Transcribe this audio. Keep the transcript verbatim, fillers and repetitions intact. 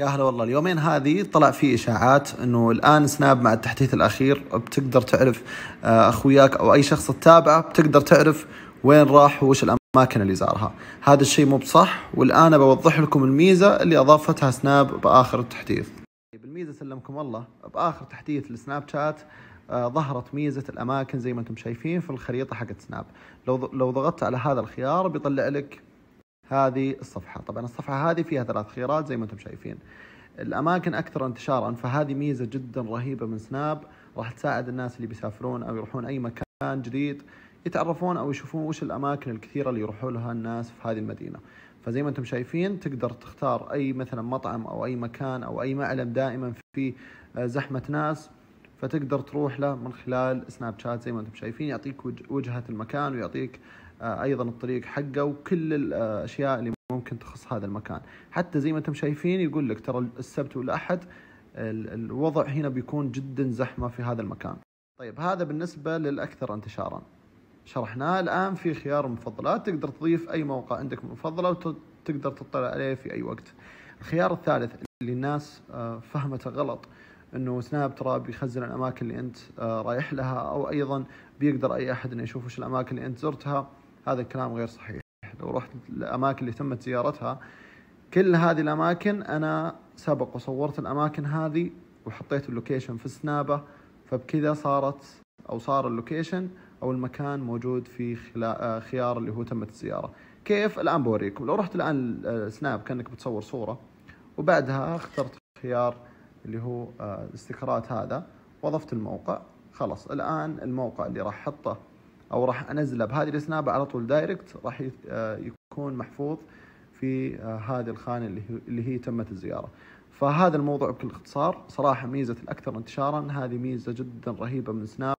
يا هلا والله. اليومين هذه طلع في إشاعات أنه الآن سناب مع التحديث الأخير بتقدر تعرف أخوياك أو أي شخص تتابعه، بتقدر تعرف وين راح وش الأماكن اللي زارها. هذا الشيء مو بصح، والآن بوضح لكم الميزة اللي أضافتها سناب بآخر التحديث. بالميزة سلمكم الله، بآخر تحديث لسناب شات آه ظهرت ميزة الأماكن زي ما أنتم شايفين في الخريطة حقت سناب. لو لو ضغطت على هذا الخيار بيطلع لك هذه الصفحة. طبعا الصفحة هذه فيها ثلاث خيارات زي ما انتم شايفين. الأماكن أكثر انتشارا، فهذه ميزة جدا رهيبة من سناب، راح تساعد الناس اللي بيسافرون أو يروحون أي مكان جديد يتعرفون أو يشوفون وش الأماكن الكثيرة اللي يروحوا لها الناس في هذه المدينة. فزي ما انتم شايفين تقدر تختار أي مثلا مطعم أو أي مكان أو أي معلم دائما في زحمة ناس، فتقدر تروح له من خلال سناب شات. زي ما انتم شايفين يعطيك وجهة المكان ويعطيك ايضا الطريق حقه وكل الاشياء اللي ممكن تخص هذا المكان. حتى زي ما انتم شايفين يقول لك ترى السبت والاحد الوضع هنا بيكون جدا زحمه في هذا المكان. طيب هذا بالنسبه للاكثر انتشارا شرحناه. الان في خيار مفضلات، تقدر تضيف اي موقع عندك مفضله وتقدر تطلع عليه في اي وقت. الخيار الثالث اللي الناس فهمته غلط انه سناب ترى بيخزن الاماكن اللي انت رايح لها، او ايضا بيقدر اي احد انه يشوف وش الاماكن اللي انت زرتها. هذا الكلام غير صحيح. لو رحت الأماكن اللي تمت زيارتها، كل هذه الأماكن أنا سبق وصورت الأماكن هذه وحطيت اللوكيشن في سنابه، فبكذا صارت أو صار اللوكيشن أو المكان موجود في خيار اللي هو تمت الزيارة. كيف؟ الآن بوريكم. لو رحت الآن سناب كأنك بتصور صورة وبعدها اخترت خيار اللي هو الاستيكرات هذا وضفت الموقع، خلاص الآن الموقع اللي راح حطه أو راح أنزله بهذه السناب على طول دايركت راح يكون محفوظ في هذه الخانة اللي هي تمت الزيارة. فهذا الموضوع بكل اختصار. صراحة ميزة الأكثر انتشارا هذه ميزة جدا رهيبة من سناب.